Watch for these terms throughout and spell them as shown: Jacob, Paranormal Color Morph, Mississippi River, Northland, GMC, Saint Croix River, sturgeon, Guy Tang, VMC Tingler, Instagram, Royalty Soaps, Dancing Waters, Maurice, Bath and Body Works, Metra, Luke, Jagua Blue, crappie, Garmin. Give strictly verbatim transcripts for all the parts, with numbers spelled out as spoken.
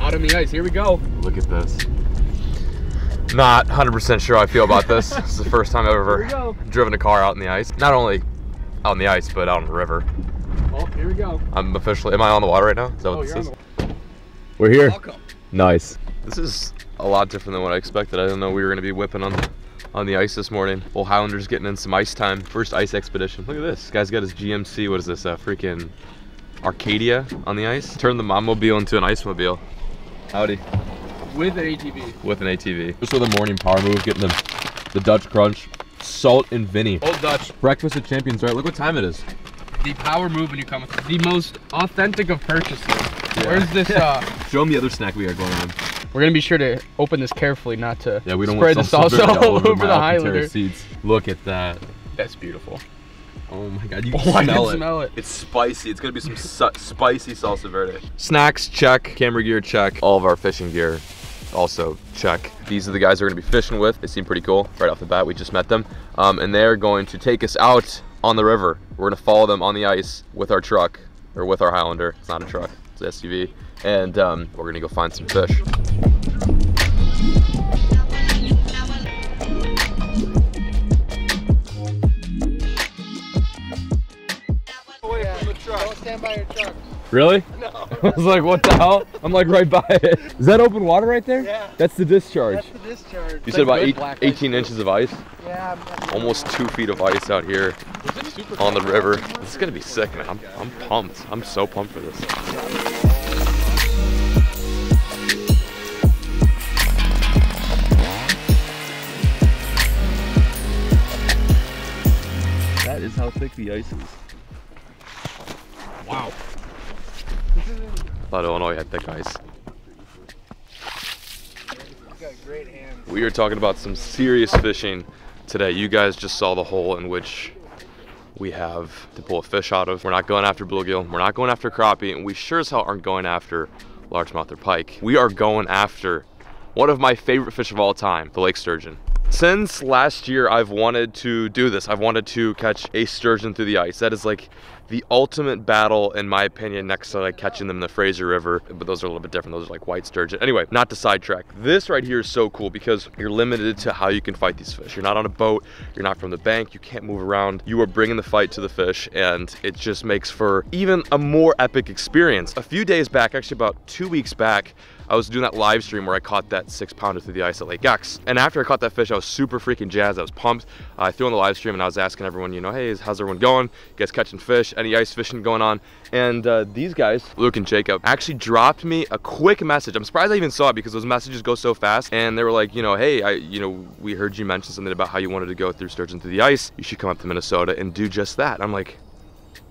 Out on the ice, here we go. Look at this. Not one hundred percent sure how I feel about this. This is the first time I've ever driven a car out in the ice. Not only out in the ice, but out on the river. Oh, here we go. I'm officially, am I on the water right now? Is that what oh, this is? We're here. Welcome. Nice. This is a lot different than what I expected. I didn't know we were gonna be whipping on the, on the ice this morning. Old Highlander's getting in some ice time. First ice expedition. Look at this. This guy's got his G M C, what is this, uh, freaking Arcadia on the ice? Turned the Mommobile into an ice-mobile. Howdy. With an A T V. With an A T V. Just with a morning power move, getting the, the Dutch crunch. Salt and Vinny. Old Dutch. Breakfast of champions, right? Look what time it is. The power move when you come. The most authentic of purchases. Yeah. Where's this? Uh... Show them the other snack we are going on. We're going to be sure to open this carefully, not to yeah, we don't spray want the salsa all, all over, over the Highlander. Seeds. Look at that. That's beautiful. Oh my God, you can, oh, smell, I can it. smell it. It's spicy. It's going to be some su spicy salsa verde. Snacks, check. Camera gear, check. All of our fishing gear, also check. These are the guys we're going to be fishing with. They seem pretty cool. Right off the bat, we just met them. Um, and they're going to take us out on the river. We're going to follow them on the ice with our truck, or with our Highlander. It's not a truck, it's an S U V. And um, we're going to go find some fish. Stand by your truck. Really? No. I was like, what the hell? I'm like right by it. Is that open water right there? Yeah. That's the discharge. That's the discharge. You it's said like about eight, eighteen inches of ice? Yeah. I'm Almost two feet of ice out here on the river. This is going to be sick, man. I'm, I'm pumped. I'm so pumped for this. That is how thick the ice is. Wow. I thought Illinois had thick ice. He's got great hands. We are talking about some serious fishing today. You guys just saw the hole in which we have to pull a fish out of. We're not going after bluegill. We're not going after crappie. And we sure as hell aren't going after largemouth or pike. We are going after one of my favorite fish of all time, the lake sturgeon. Since last year, I've wanted to do this. I've wanted to catch a sturgeon through the ice. That is like the ultimate battle, in my opinion, next to like catching them in the Fraser River. But those are a little bit different. Those are like white sturgeon. Anyway, not to sidetrack. This right here is so cool because you're limited to how you can fight these fish. You're not on a boat. You're not from the bank. You can't move around. You are bringing the fight to the fish, and it just makes for even a more epic experience. A few days back, actually about two weeks back, I was doing that live stream where I caught that six pounder through the ice at Lake X. And after I caught that fish, I was super freaking jazzed. I was pumped. Uh, I threw on the live stream and I was asking everyone, you know, hey, how's everyone going? You guys catching fish? Any ice fishing going on? And uh, these guys, Luke and Jacob, actually dropped me a quick message. I'm surprised I even saw it because those messages go so fast. And they were like, you know, hey, I, you know, we heard you mention something about how you wanted to go through sturgeon through the ice. You should come up to Minnesota and do just that. I'm like,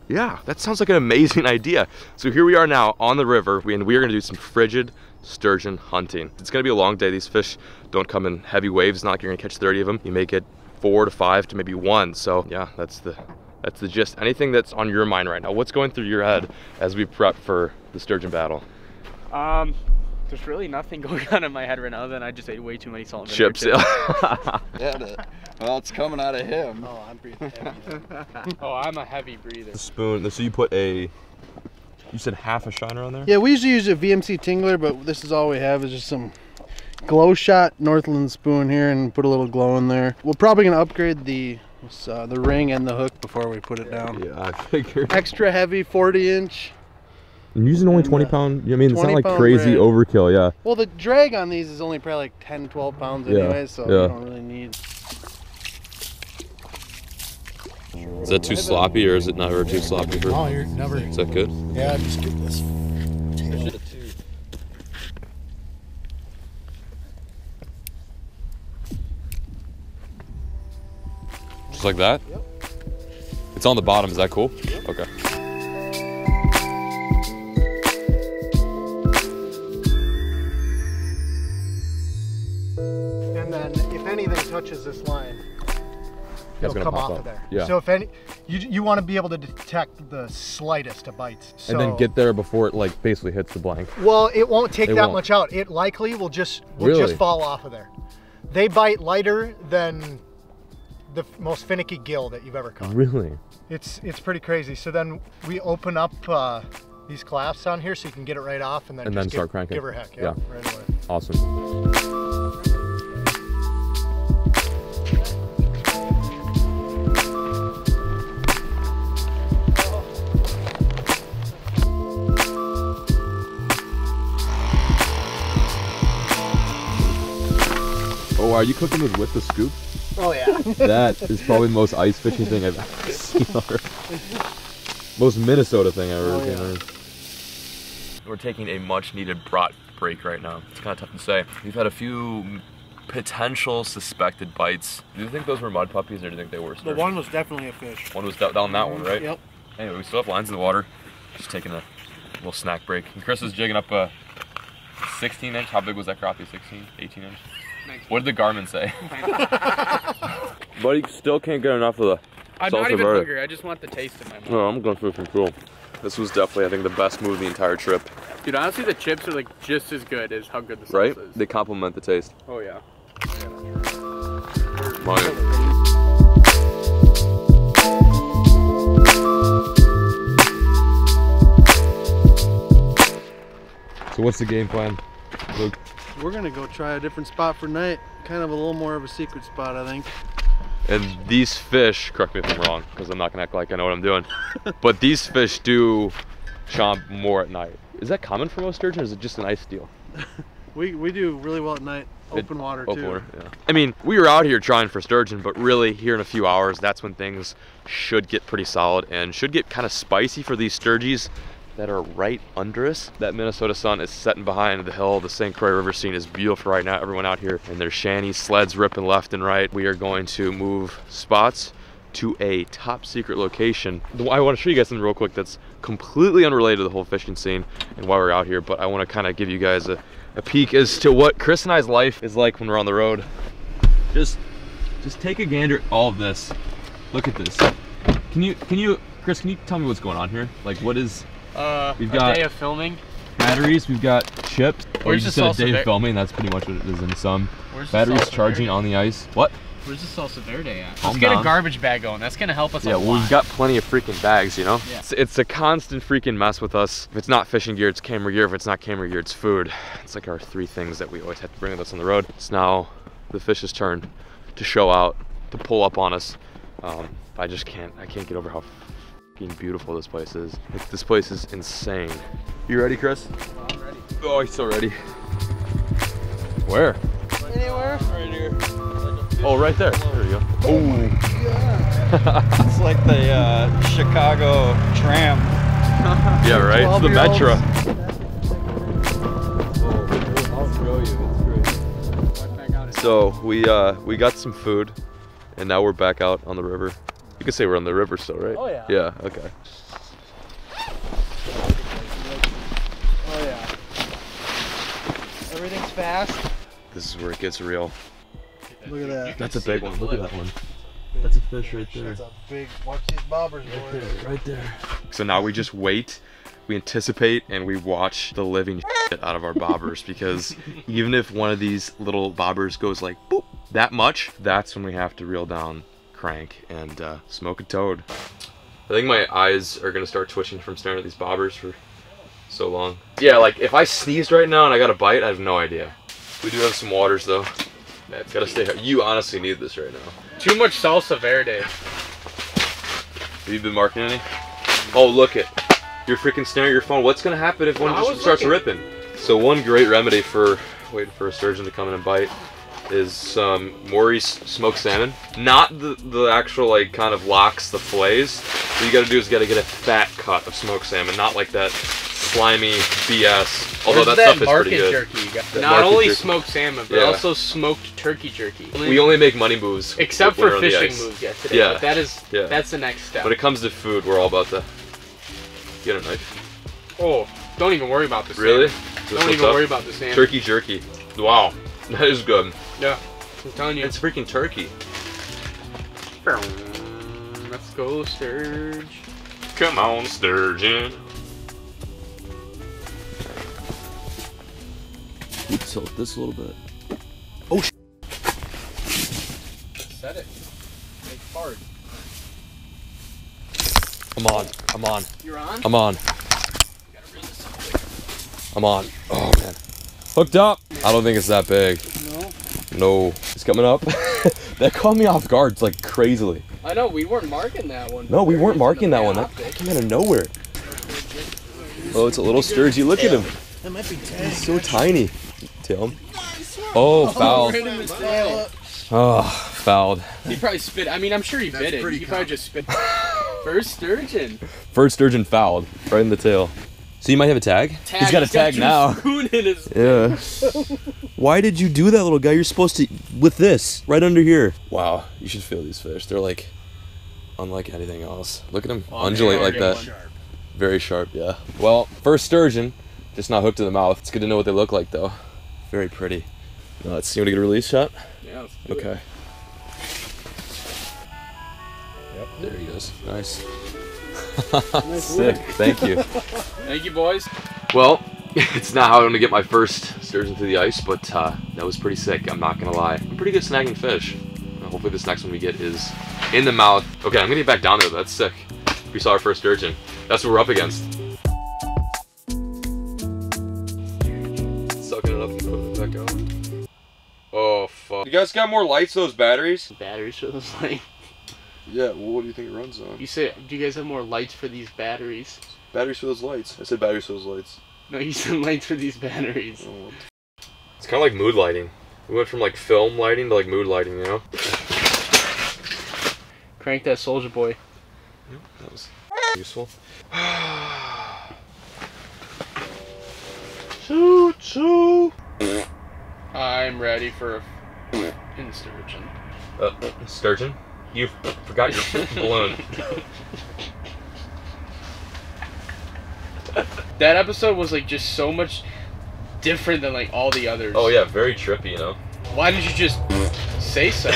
yeah, that sounds like an amazing idea. So here we are now on the river, and we are gonna do some frigid sturgeon hunting. It's gonna be a long day. These fish don't come in heavy waves. Not like you're gonna catch thirty of them. You may get four to five to maybe one. So yeah, that's the that's the gist. Anything that's on your mind right now? What's going through your head as we prep for the sturgeon battle? Um, there's really nothing going on in my head right now. Other than I just ate way too many salt and chips. Yeah, the, well, it's coming out of him. Oh, I'm breathing heavy. Oh, I'm a heavy breather. The spoon. So you put a. You said half a shiner on there? Yeah, we usually use a V M C Tingler, but this is all we have is just some glow shot Northland spoon here and put a little glow in there. We're probably going to upgrade the uh, the ring and the hook before we put it down. Yeah, I figured. Extra heavy, forty inch. I'm using only twenty pound, I mean, it's not like crazy overkill, yeah. Well, the drag on these is only probably like ten, twelve pounds anyway, yeah, so yeah. We don't really need... Is that too sloppy or is it never too sloppy for? No, you're never. Is that good? Yeah, I just get this. Just like that? Yep. It's on the bottom, is that cool? Yep. Okay. And then if anything touches this line, it'll come off up. of there. Yeah. So if any, you, you want to be able to detect the slightest of bites. So, and then get there before it like basically hits the blank. Well, it won't take it that won't. much out. It likely will just will really? just fall off of there. They bite lighter than the most finicky gill that you've ever caught. Really? It's it's pretty crazy. So then we open up uh, these clasps on here so you can get it right off and then, and just then start give, cranking. Give her heck, yeah, yeah. Right away. Awesome. Oh, are you cooking those with the scoop? Oh yeah. That is probably the most ice fishing thing I've ever seen. Most Minnesota thing I've ever seen. Oh, yeah. We're taking a much needed brat break right now. It's kind of tough to say. We've had a few potential suspected bites. Do you think those were mud puppies or do you think they were snurfing? The one was definitely a fish. One was down that one, right? Yep. Anyway, we still have lines in the water. Just taking a little snack break. And Chris is jigging up a sixteen inch. How big was that crappie? sixteen, eighteen inch? What did the Garmin say? Buddy still can't get enough of the I'm salsa not even verde. Hungry. I just want the taste in my mouth. No, I'm going for some cool. This was definitely, I think, the best move the entire trip. Dude, honestly, the chips are like just as good as how good the salsa right? is. They complement the taste. Oh yeah. Money. So what's the game plan, Luke? We're gonna go try a different spot for night. Kind of a little more of a secret spot, I think. And these fish, correct me if I'm wrong, because I'm not gonna act like I know what I'm doing, but these fish do chomp more at night. Is that common for most sturgeon, or is it just an ice deal? we we do really well at night, open it, water open too. Water, yeah. I mean, we were out here trying for sturgeon, but really here in a few hours, that's when things should get pretty solid and should get kind of spicy for these sturgies that are right under us. That Minnesota sun is setting behind the hill. The Saint Croix River scene is beautiful right now. Everyone out here in their shanties, sleds ripping left and right. We are going to move spots to a top secret location. I want to show you guys something real quick that's completely unrelated to the whole fishing scene and why we're out here, but I want to kind of give you guys a, a peek as to what Chris and I's life is like when we're on the road. Just, just take a gander at all of this. Look at this. Can you, can you, Chris, can you tell me what's going on here? Like what is, Uh, we've got a day of filming. Batteries, we've got chips. Or you just said a day of filming, that's pretty much what it is in some. Where's batteries charging on the ice. What? Where's the salsa verde at? Let's get a garbage bag going. That's gonna help us a lot. Yeah, well, we've got plenty of freaking bags, you know? Yeah. It's, it's a constant freaking mess with us. If it's not fishing gear, it's camera gear. If it's not camera gear, it's food. It's like our three things that we always have to bring with us on the road. It's now the fish's turn to show out, to pull up on us. Um, I just can't, I can't get over how beautiful this place is. Like, this place is insane. You ready, Chris? Oh, I'm ready. Oh, he's so ready. Where? Anywhere. Right here. Like oh, right there. There we go. Oh. Yeah. It's like the uh, Chicago tram. Yeah, right? It's the Metra. Oh, so we uh, we got some food, and now we're back out on the river. You can say we're on the river still, right? Oh yeah. Yeah, okay. Oh yeah. Everything's fast. This is where it gets real. Look at that. That's a big one. Look at that one. That's a fish right there. That's a big, watch these bobbers, boys. Right there, right there. So now we just wait, we anticipate, and we watch the living shit out of our bobbers because even if one of these little bobbers goes like boop that much, that's when we have to reel down. Crank and uh, smoke a toad. I think my eyes are gonna start twitching from staring at these bobbers for so long. Yeah, like if I sneezed right now and I got a bite, I have no idea. We do have some waters though. That's gotta stay here. You honestly need this right now. Too much salsa verde. Have you been marking any? Oh, look it. You're freaking staring at your phone. What's gonna happen if one no, just starts looking. ripping? So one great remedy for waiting for a sturgeon to come in and bite is some um, Maurice smoked salmon. Not the, the actual like kind of locks, the fillets. What you gotta do is gotta get a fat cut of smoked salmon, not like that slimy B S. Although that, that stuff is pretty good. Jerky you got? Not only jerky. Smoked salmon, but yeah. Also smoked turkey jerky. We only make money moves. Except for fishing moves yesterday, yeah. But that is, yeah. That's the next step. When it comes to food, we're all about the, get a knife. Oh, don't even worry about the salmon. Really? Don't even up? worry about the salmon. Turkey jerky, wow. That is good. Yeah, I'm telling you. It's freaking turkey. Let's go, Sturge. Come on, Sturgeon. We tilt this a little bit. Oh, sh. Set it. I'm on. I'm on. You're on? I'm on. I'm on. Oh, man. Hooked up. I don't think it's that big. No. No. It's coming up. That caught me off guard, like, crazily. I know. We weren't marking that one. No, we weren't marking that one. That came out of nowhere. Oh, it's a little sturgy. Look at him. That might be tiny. He's so tiny. Tail him. Oh, fouled. Oh, fouled. He probably spit. I mean, I'm sure he bit it. He probably just spit. First sturgeon. First sturgeon fouled. Right in the tail. So you might have a tag? tag He's got a tag now. Spoon in his yeah. Why did you do that, little guy? You're supposed to, with this, right under here. Wow, you should feel these fish. They're like, unlike anything else. Look at them oh, undulate like that. Sharp. Very sharp, yeah. Well, first sturgeon, just not hooked to the mouth. It's good to know what they look like, though. Very pretty. Now, let's see, you want to get a release shot? Yeah, let's do okay. It. Yep. There he goes. Nice. Sick. Thank you. Thank you, boys. Well, it's not how I'm gonna get my first sturgeon through the ice, but uh, that was pretty sick. I'm not gonna lie. I'm pretty good snagging fish. Hopefully, this next one we get is in the mouth. Okay, I'm gonna get back down there. That's sick. We saw our first sturgeon. That's what we're up against. Sucking it up and throwing it back out. Oh fuck! You guys got more lights? Those batteries? Batteries for those lights. Yeah, well, what do you think it runs on? You said, do you guys have more lights for these batteries? Batteries for those lights. I said batteries for those lights. No, you said lights for these batteries. Oh, it's kind of like mood lighting. We went from like film lighting to like mood lighting, you know? Crank that soldier boy. Yep, that was useful. Choo choo! I'm ready for a in sturgeon. Uh, sturgeon? You forgot your balloon. That episode was like just so much different than like all the others. Oh yeah, very trippy, you know. Why did you just say so?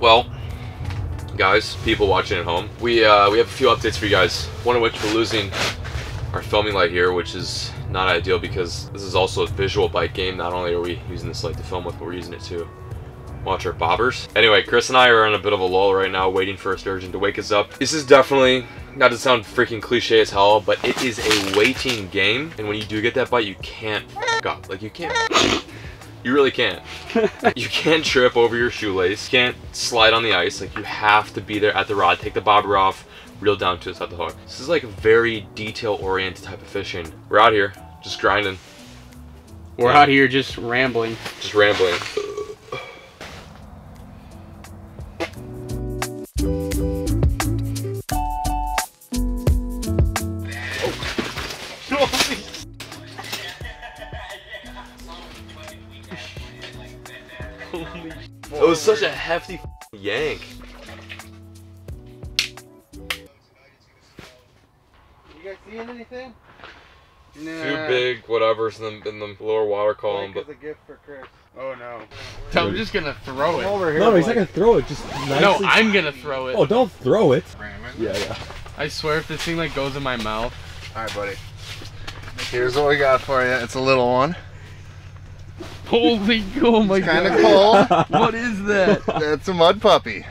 Well, guys, people watching at home, we uh, we have a few updates for you guys. One of which, we're losing our filming light here, which is not ideal because this is also a visual bike game. Not only are we using this light to film with, but we're using it to watch our bobbers. Anyway, Chris and I are on a bit of a lull right now, waiting for a sturgeon to wake us up. This is definitely, not to sound freaking cliche as hell, but it is a waiting game. And when you do get that bite, you can't f up. Like, you can't You really can't. You can't trip over your shoelace. You can't slide on the ice. Like, you have to be there at the rod, take the bobber off, reel down to us at the hook. This is like a very detail-oriented type of fishing. We're out here, just grinding. We're yeah. out here just rambling. Just rambling. It was such a hefty yank. You guys seeing anything? Nah. Too big, whatever's in the, in the lower water column. But a gift for Chris. Oh no! So I'm just gonna throw it. Over here, no, no, he's like... not gonna throw it. Just nicely. No, I'm gonna throw it. Oh, don't throw it. Yeah, yeah. I swear, if this thing like goes in my mouth. All right, buddy. Here's what we got for you. It's a little one. Holy oh my it's god. It's kinda cold. What is that? That's a mud puppy.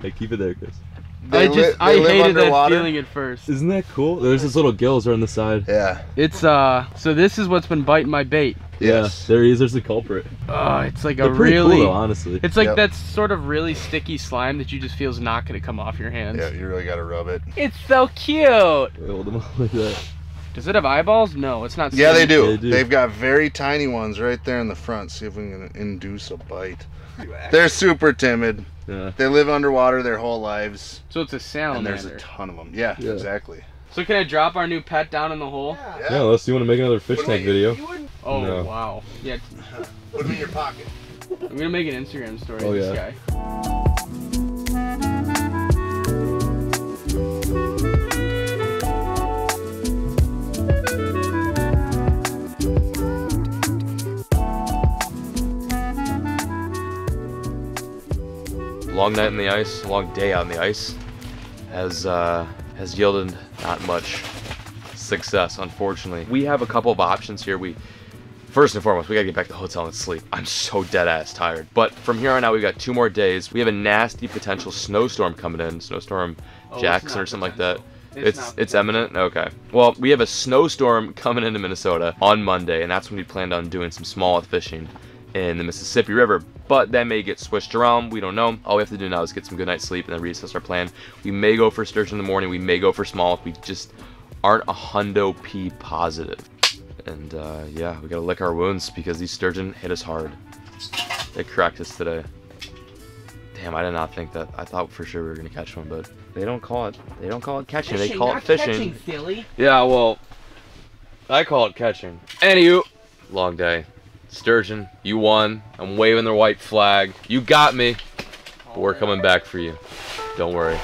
Hey, keep it there, Chris. They I just, I hated that feeling at first. Isn't that cool? There's this little gills right on the side. Yeah. It's, uh, so this is what's been biting my bait. Yes. Yeah, there he is. There's the culprit. Oh, it's like They're a really, cool, though, honestly. It's like yep. that sort of really sticky slime that you just feel is not going to come off your hands. Yeah, you really got to rub it. It's so cute. Wait, hold them up like that. Does it have eyeballs? No, it's not. Yeah, they do. they do. They've got very tiny ones right there in the front. See if we can induce a bite. They're super timid. Yeah. They live underwater their whole lives. So it's a salamander. And there's a ton of them. Yeah, yeah, exactly. So can I drop our new pet down in the hole? Yeah, yeah unless you want to make another fish tank video. Oh, no. Wow. Yeah. Put them in your pocket. I'm going to make an Instagram story oh, of this yeah. guy. Long night on the ice, long day on the ice has uh, has yielded not much success, unfortunately. We have a couple of options here. We First and foremost, we gotta get back to the hotel and sleep. I'm so dead ass tired. But from here on out, we've got two more days. We have a nasty potential snowstorm coming in. Snowstorm oh, Jackson or something potential. like that. It's it's, it's imminent? Okay. Well, we have a snowstorm coming into Minnesota on Monday, and that's when we planned on doing some smallmouth fishing in the Mississippi River. But that may get switched around. We don't know. All we have to do now is get some good night's sleep and then reassess our plan. We may go for sturgeon in the morning. We may go for smallmouth. We just aren't a hundo P positive. And uh, yeah, we gotta lick our wounds because these sturgeon hit us hard. They cracked us today. Damn, I did not think that. I thought for sure we were gonna catch one, but they don't call it. They don't call it catching. Fishing, they call it fishing. Catching, Philly. Yeah, well, I call it catching. Anywho, long day. Sturgeon, you won. I'm waving the white flag. You got me. But we're coming back for you. Don't worry.